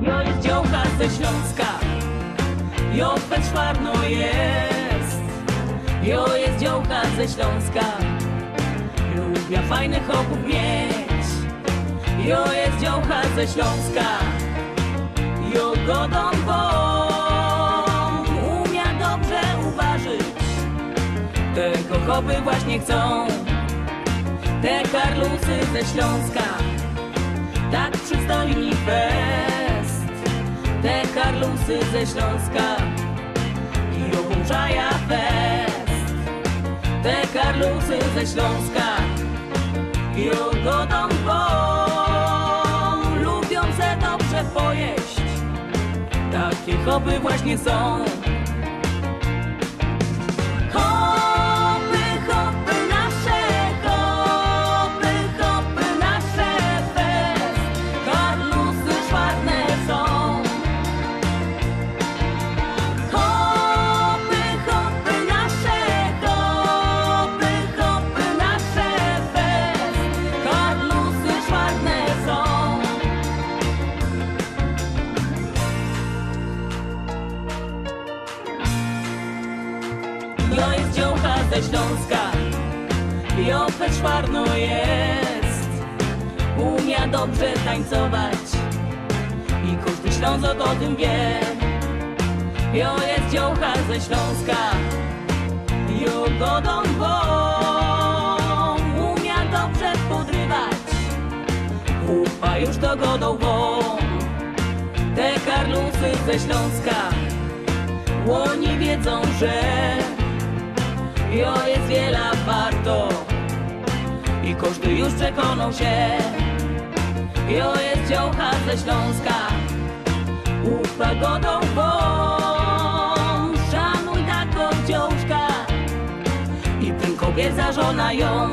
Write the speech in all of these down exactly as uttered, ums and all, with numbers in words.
Jo jest dziołka ze Śląska, jo peczwarno jest. Jo jest dziołka ze Śląska, lubię fajnych chłopów mieć. Jo jest dziołka ze Śląska, jo godą wą, umia dobrze uważać. Tego chłopy właśnie chcą, te karlusy ze Śląska, tak przystoi mi fest. Te karlusy ze Śląska i obuczaja fest. Te karlusy ze Śląska i ogodą wą, lubią se dobrze pojeść. Takie chopy właśnie są. Ze Śląska, jo peczwarno jest, umia dobrze tańcować i każdy Ślązok o tym wie. Jo jest dziołka ze Śląska, jo godą wą, umia dobrze podrywać, ufa już to godą wą. Te karlusy ze Śląska, łoni wiedzą, że jo jest wiela warto i każdy już przekonał się. Jo jest dziołka ze Śląska, ufa godą wą, szanuj taką dziołczka i tym kobiet za żona ją.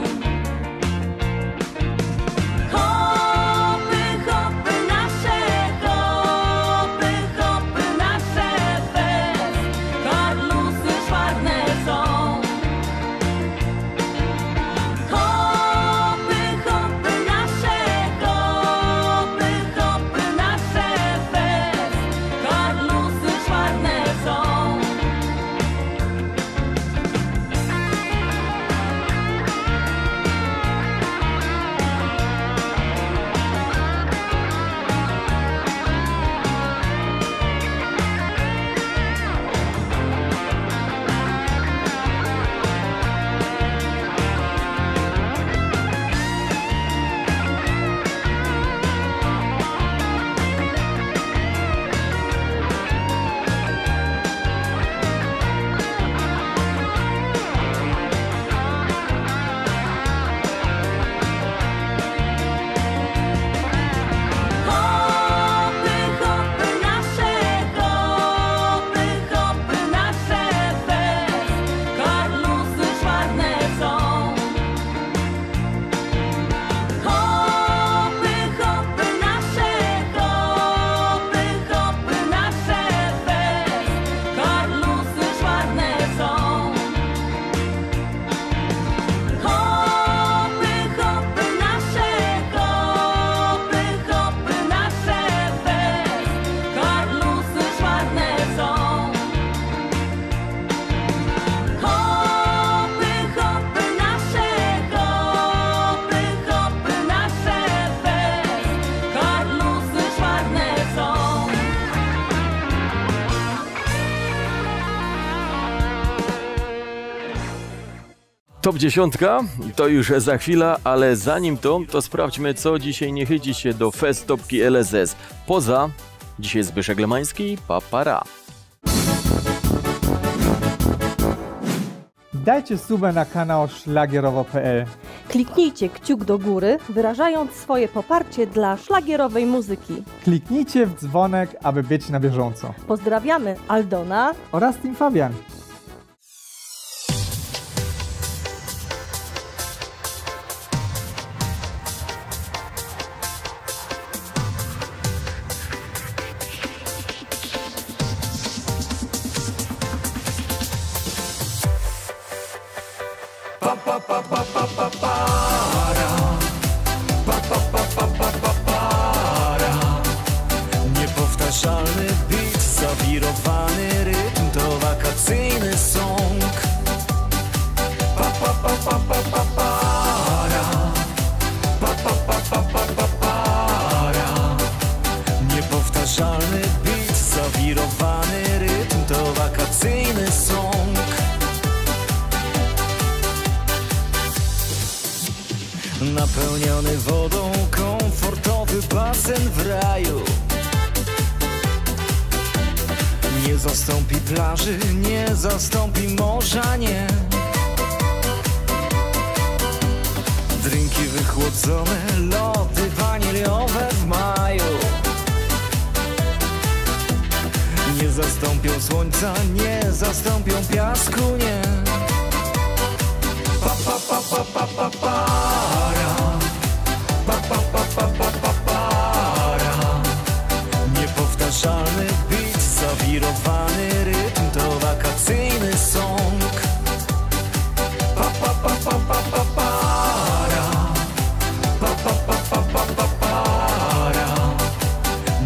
Top dziesiątka, to już za chwilę, ale zanim to, to sprawdźmy, co dzisiaj nie chyci się do festopki L S S. Poza, dzisiaj Zbyszek Lemański, papara. Dajcie suba na kanał szlagierowo kropka pe el. Kliknijcie kciuk do góry, wyrażając swoje poparcie dla szlagierowej muzyki. Kliknijcie w dzwonek, aby być na bieżąco. Pozdrawiamy Aldona oraz Tim Fabian. Para, pa, pa, pa, pa, pa, para. Nie powtarzam. zastąpi plaży, nie zastąpi morza, nie. Drinki wychłodzone, lody waniliowe w maju nie zastąpią słońca, nie zastąpią piasku, nie. Pa, pa, pa, pa, pa, pa, para. Pa, pa, pa, pa, pa, pa, para. Niepowtarzalny beat, zawirowany rytm, to wakacyjny song. Pa, pa, pa, pa, pa, pa, para. Pa, pa, pa, pa, pa, pa, para.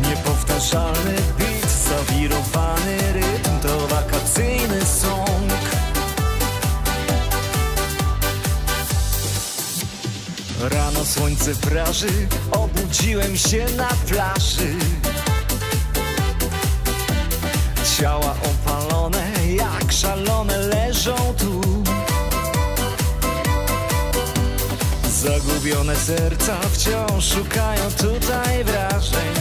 Niepowtarzalny beat, zawirowany rytm, to wakacyjny song. Rano słońce praży, obudziłem się na plaży. Ciała opalone, jak szalone leżą tu. Zagubione serca wciąż szukają tutaj wrażeń.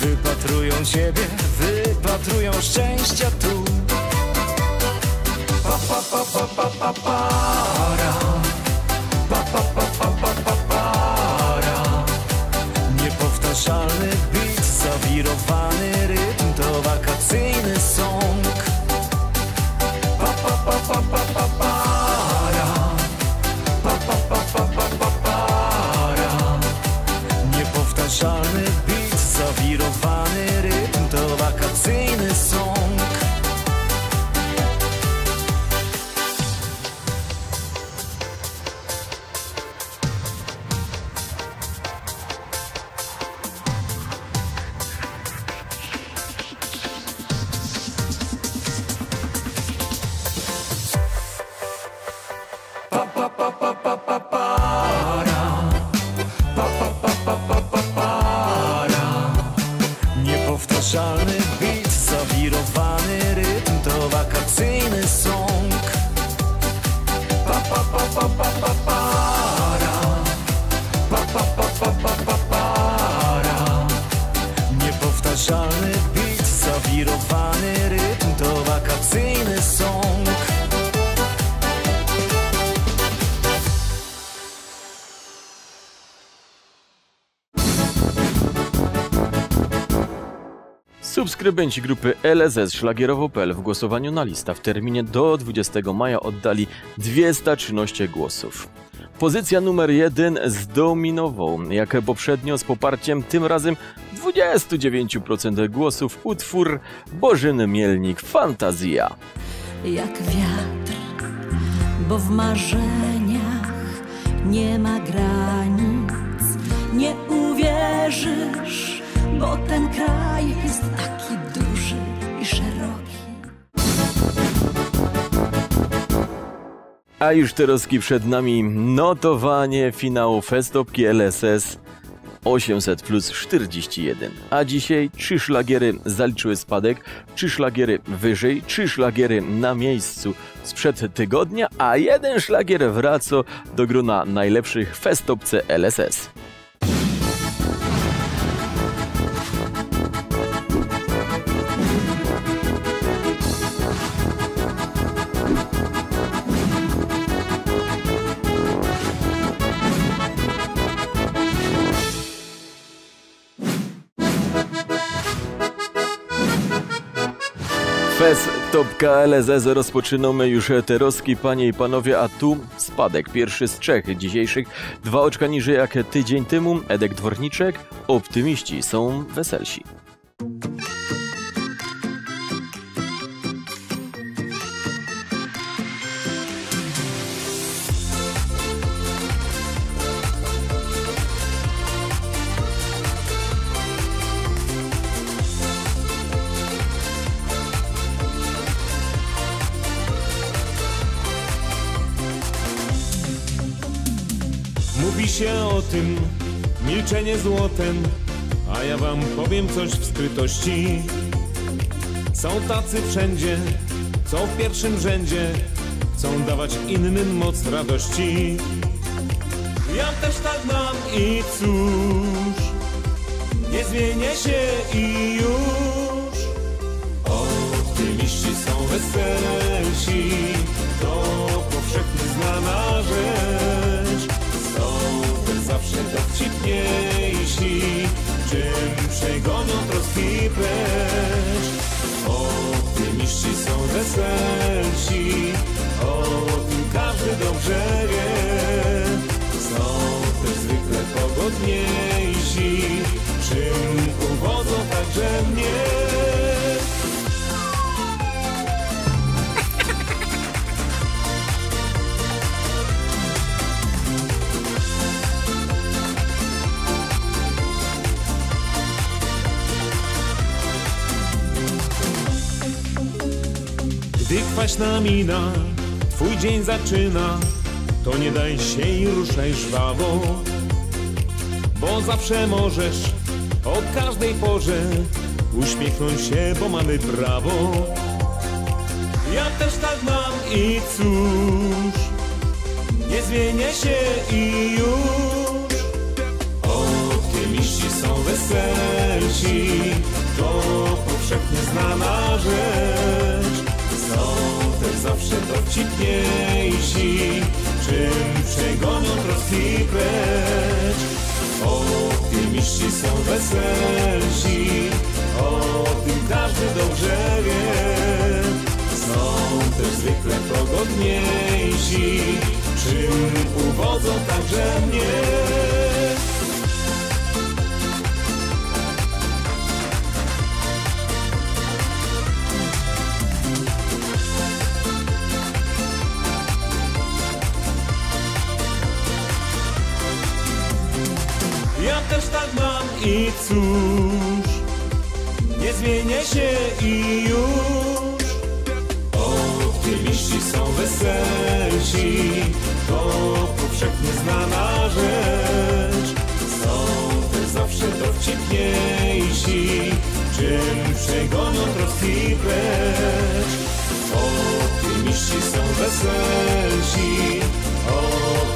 Wypatrują ciebie, wypatrują szczęścia tu. Pa, pa, pa, pa, pa, pa, para. Pa, pa, pa, pa, pa, pa, para. Niepowtarzalny beat, zawirowany rytm, to wakacyjny song. Pa, pa, pa, pa, pa, pa, para. Pa, pa, pa, pa, pa, pa, para. Niepowtarzalny beat, zawirowany rytm, to wakacyjny song. Subskrybenci grupy L S S Szlagierowo kropka P L w głosowaniu na lista w terminie do dwudziestego maja oddali dwieście trzynaście głosów. Pozycja numer jeden zdominował, jak poprzednio, z poparciem tym razem dwudziestu dziewięciu procent głosów utwór Bożyn Mielnik Fantazja. Jak wiatr, bo w marzeniach nie ma granic, nie uwierzysz, bo ten kraj jest taki duży i szeroki. A już troski przed nami notowanie finału festopki L S S osiemset plus czterdzieści jeden. A dzisiaj trzy szlagiery zaliczyły spadek, trzy szlagiery wyżej, trzy szlagiery na miejscu sprzed tygodnia, a jeden szlagier wraca do grona najlepszych w festopce L S S. Festopka L S S rozpoczynamy już te roski, panie i panowie, a tu spadek. Pierwszy z trzech dzisiejszych, dwa oczka niżej jak tydzień temu. Edek Dworniczek, Optymiści są weselsi. O tym milczenie złotem, a ja wam powiem coś w skrytości. Są tacy wszędzie, co w pierwszym rzędzie, chcą dawać innym moc radości. Ja też tak mam i cóż, nie zmienię się i już. Optymiści są weselsi, to powszechnie znana rzecz. Są też zawsze dowcipniejsi, czym przegonią troski precz. Optymiści są weselsi, o tym każdy dobrze wie. Są też zwykle pogodniejsi, czym uwodzą także mnie. Gdy kwaśna mina twój dzień zaczyna, to nie daj się i ruszaj żwawo, bo zawsze możesz o każdej porze uśmiechnąć się, bo mamy prawo. Ja też tak mam i cóż, nie zmienię się i już. Optymiści są weselsi, to powszechnie znana rzecz. Są też zawsze dowcipniejsi, czym przegonią troski precz. Optymiści są weselsi, o tym każdy dobrze wie. Są też zwykle pogodniejsi, czym uwodzą także mnie. Też tak mam i cóż, nie zmienię się i już. Optymiści są weselsi, to powszechnie znana rzecz. Są też zawsze dowcipniejsi, czym przegonią troski precz. Optymiści są weselsi, o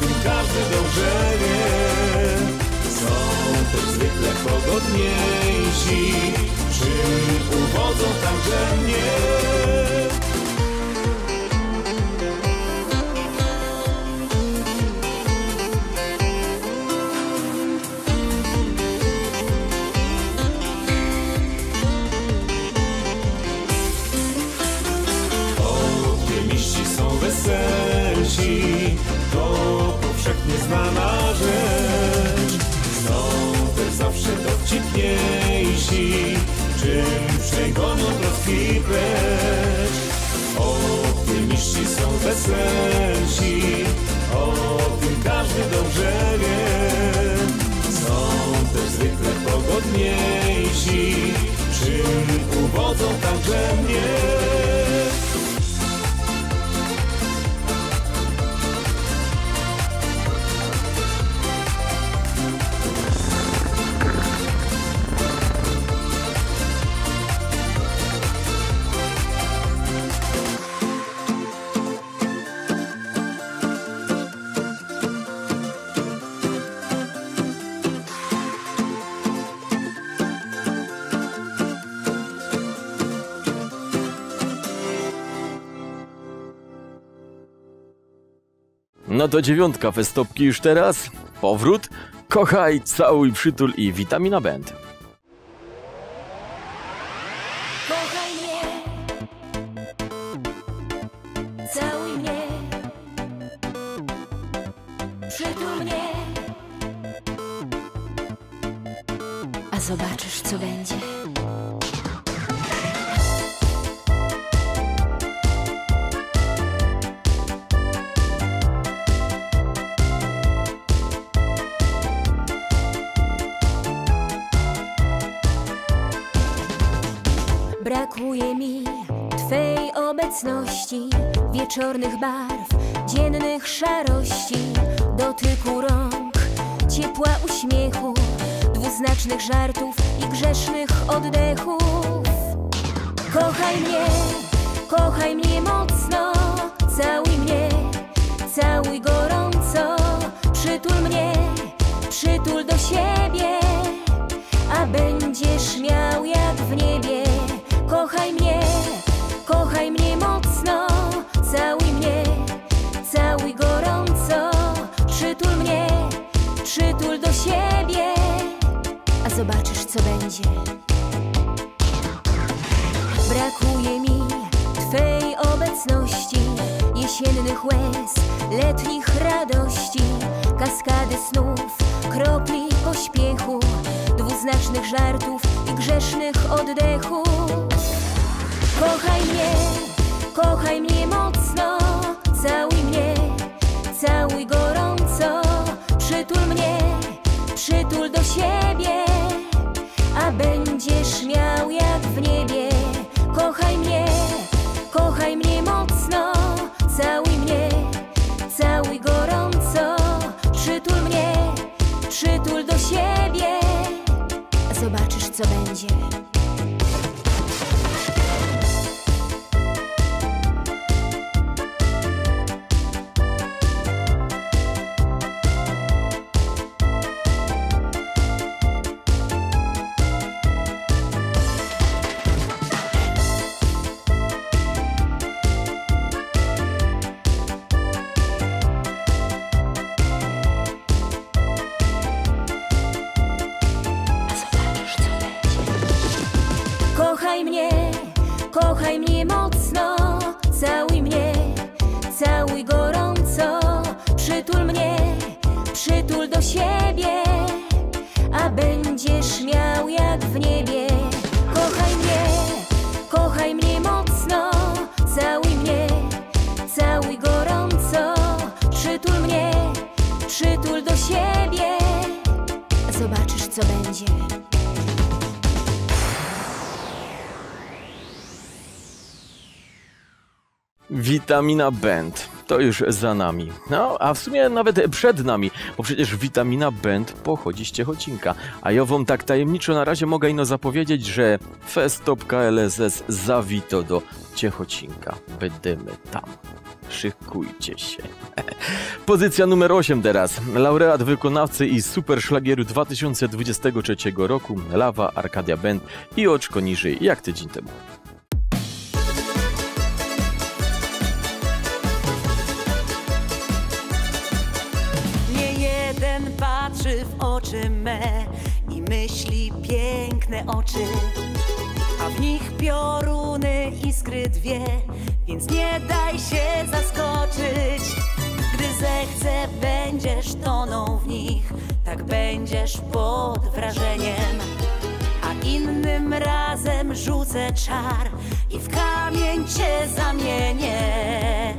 tym każdy dobrze wie. Są też zwykle pogodniejsi, czym uwodzą także mnie. Optymiści są weselsi, to powszechnie znana rzecz. Są też zawsze dowcipniejsi, czym przegonią troski precz. Optymiści są weselsi, o tym każdy dobrze wie. Są też zwykle pogodniejsi, czym uwodzą także mnie. No to dziewiątka, festopki już teraz, powrót, kochaj, całuj, przytul i Witamina Band. Kochaj mnie, całuj mnie, przytul mnie, a zobaczysz co będzie. Brakuje mi twej obecności, wieczornych barw, dziennych szarości, dotyku rąk, ciepła uśmiechu, dwuznacznych żartów i grzesznych oddechów. Kochaj mnie, kochaj mnie mocno, całuj mnie, całuj gorąco, przytul mnie, przytul do siebie, aby przytul do siebie, a zobaczysz, co będzie. Brakuje mi twej obecności, jesiennych łez, letnich radości, kaskady snów, kropli pośpiechu, dwuznacznych żartów i grzesznych oddechów. Kochaj mnie, kochaj mnie mocno, całuj mnie, całuj gorąco, przytul mnie, przytul do siebie, a będziesz miał jak w niebie. Kochaj mnie, kochaj mnie mocno, całuj mnie, całuj gorąco, przytul mnie, przytul do siebie, a zobaczysz, co będzie. Kochaj mnie mocno, całuj mnie, całuj gorąco, przytul mnie, przytul do siebie, a będziesz miał jak w niebie. Kochaj mnie, kochaj mnie mocno, całuj mnie, całuj gorąco, przytul mnie, przytul do siebie, a zobaczysz, co będzie. Witamina Band. To już za nami. No, a w sumie nawet przed nami, bo przecież Witamina Band pochodzi z Ciechocinka. A ja wam tak tajemniczo na razie mogę ino zapowiedzieć, że fest kropka L S S zawito do Ciechocinka. Będziemy tam. Szykujcie się. Pozycja numer osiem teraz. Laureat wykonawcy i super szlagieru dwa tysiące dwudziestego trzeciego roku, Lawa, Arkadia Band i Oczko niżej, jak tydzień temu. Oczy me i myśli piękne oczy, a w nich pioruny iskry dwie, więc nie daj się zaskoczyć. Gdy zechce, będziesz tonął w nich, tak będziesz pod wrażeniem. A innym razem rzucę czar i w kamień cię zamienię.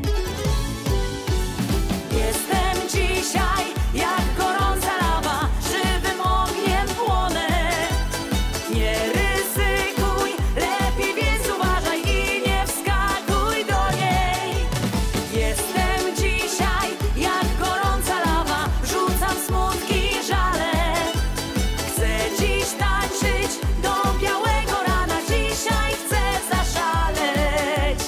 Jestem dzisiaj jak gorąca lawa, żywym ogniem płonę. Nie ryzykuj, lepiej więc uważaj i nie wskakuj do niej. Jestem dzisiaj jak gorąca lawa, wrzucam smutki i żale. Chcę dziś tańczyć do białego rana, dzisiaj chcę zaszaleć.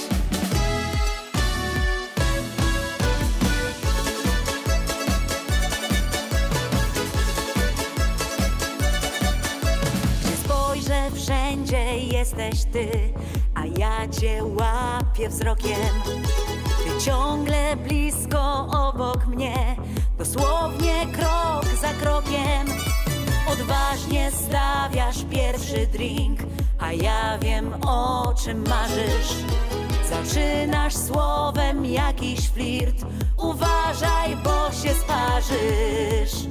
Wszędzie jesteś ty, a ja cię łapię wzrokiem. Ty ciągle blisko obok mnie, dosłownie krok za krokiem. Odważnie stawiasz pierwszy drink, a ja wiem, o czym marzysz. Zaczynasz słowem jakiś flirt, uważaj, bo się sparzysz.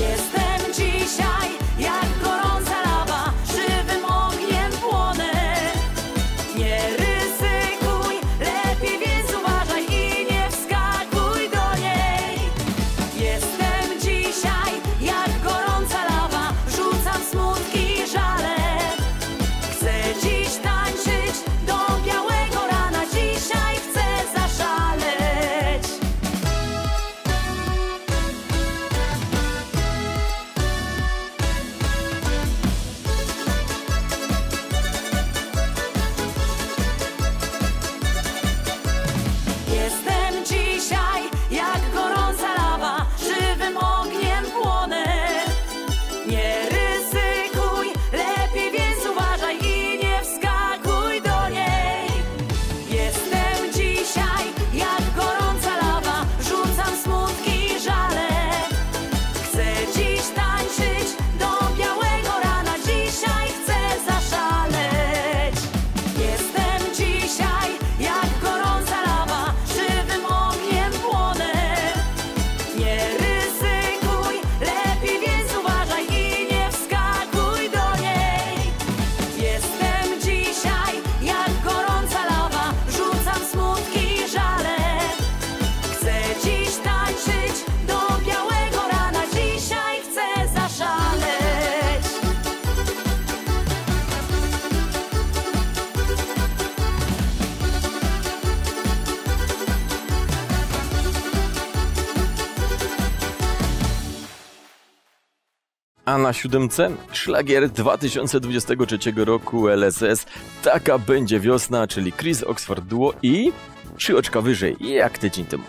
Jestem dzisiaj jak gorąca lawa, żywym ogniem płonę. Nie ryzykuj, lepiej więc uważaj i nie wskakuj do niej. Jestem dzisiaj jak gorąca lawa, rzucam smutki i żale. Chcę dziś tańczyć do białego rana, dzisiaj chcę zaszaleć. A na siódemce szlagier dwa tysiące dwudziestego trzeciego roku L S S Taka będzie wiosna, czyli Chris Oxford Duo i trzy oczka wyżej, jak tydzień temu.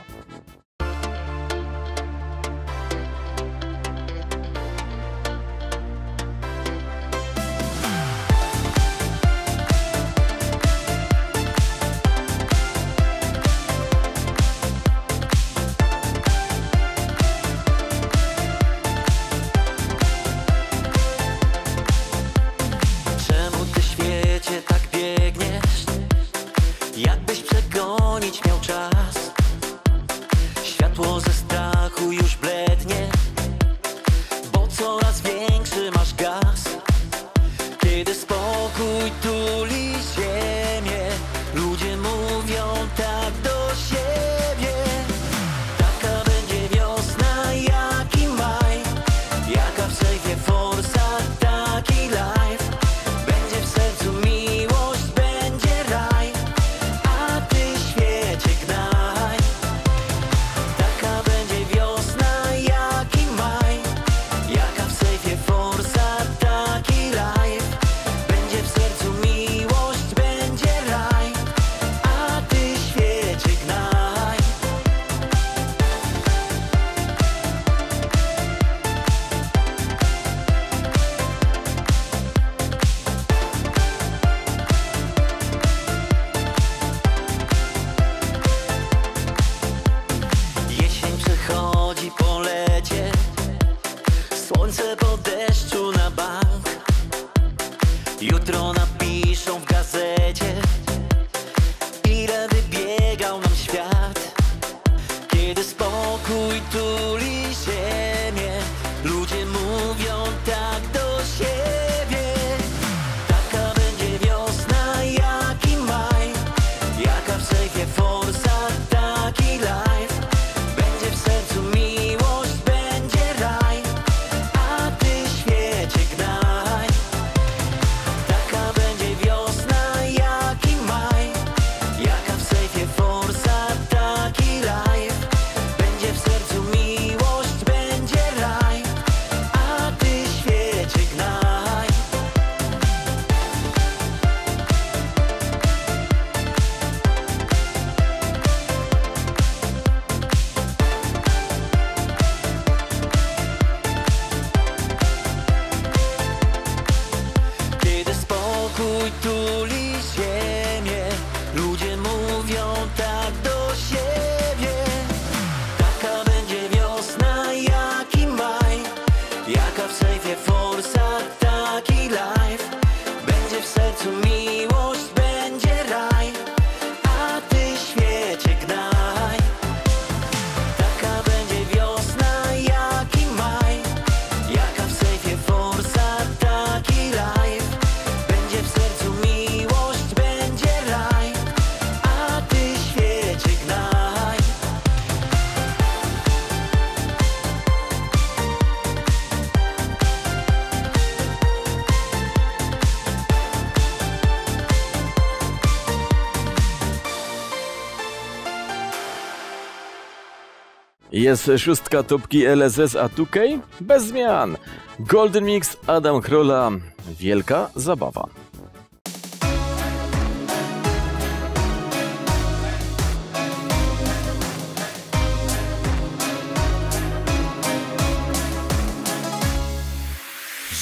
Jest szóstka topki L S S, a dwa K bez zmian. Golden Mix Adam Króla. Wielka zabawa.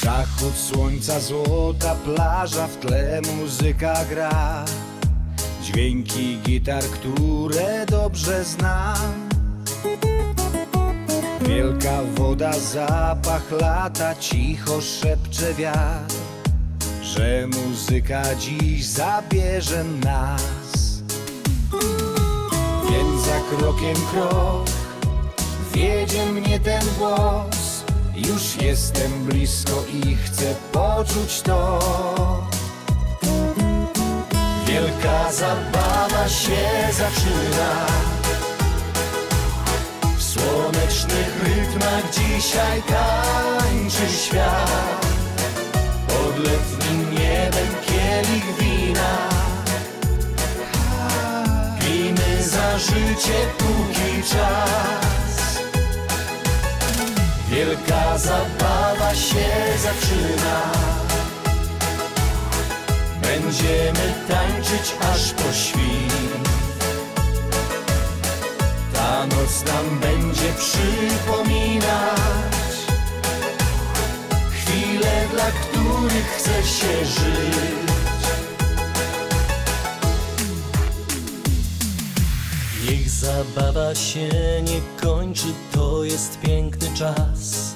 Zachód słońca, złota plaża, w tle muzyka gra. Dźwięki gitar, które dobrze znam. Wielka woda, zapach lata, cicho szepcze wiatr, że muzyka dziś zabierze nas. Więc za krokiem krok wiedzie mnie ten głos. Już jestem blisko i chcę poczuć to. Wielka zabawa się zaczyna. W słonecznych rytmach dzisiaj tańczy świat. Pod letnim niebem kielich wina. Pijmy za życie, póki czas. Wielka zabawa się zaczyna. Będziemy tańczyć aż po świt. Ta noc nam będzie przypominać chwile, dla których chce się żyć. Niech zabawa się nie kończy, to jest piękny czas.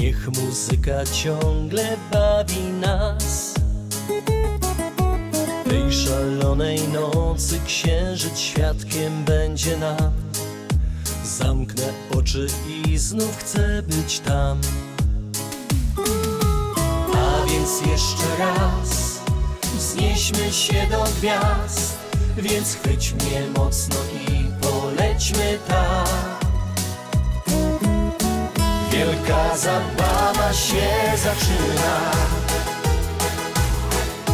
Niech muzyka ciągle bawi nas. W tej szalonej nocy księżyc świadkiem będzie nam. Zamknę oczy i znów chcę być tam. A więc jeszcze raz wznieśmy się do gwiazd. Więc chwyć mnie mocno i polećmy tak. Wielka zabawa się zaczyna.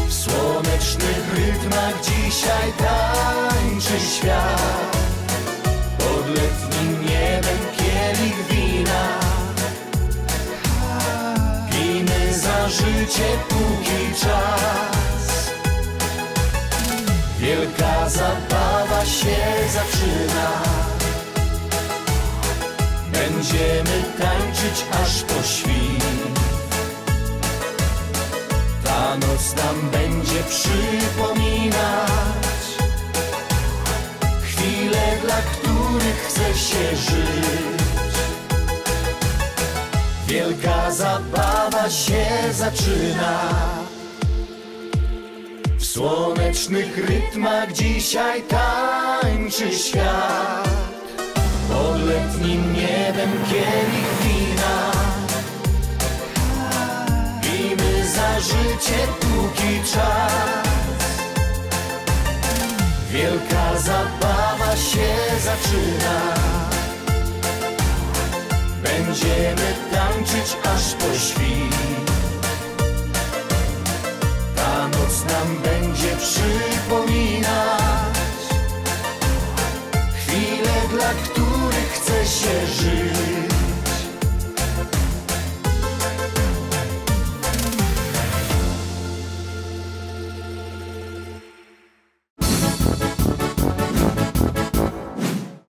W słonecznych rytmach dzisiaj tańczy świat. Pod letnim niebem kielich wina. Pijmy za życie, póki czas. Wielka zabawa się zaczyna. Będziemy tańczyć aż po świt. Ta noc nam będzie przypominać chwile, dla których chce się żyć. Wielka zabawa się zaczyna. W słonecznych rytmach dzisiaj tańczy świat. Pod letnim niebem kielich wina. Pijmy za życie, póki czas. Wielka zabawa się zaczyna. Będziemy tańczyć aż po świt. Ta noc nam będzie przypominać chwile, dla których chce się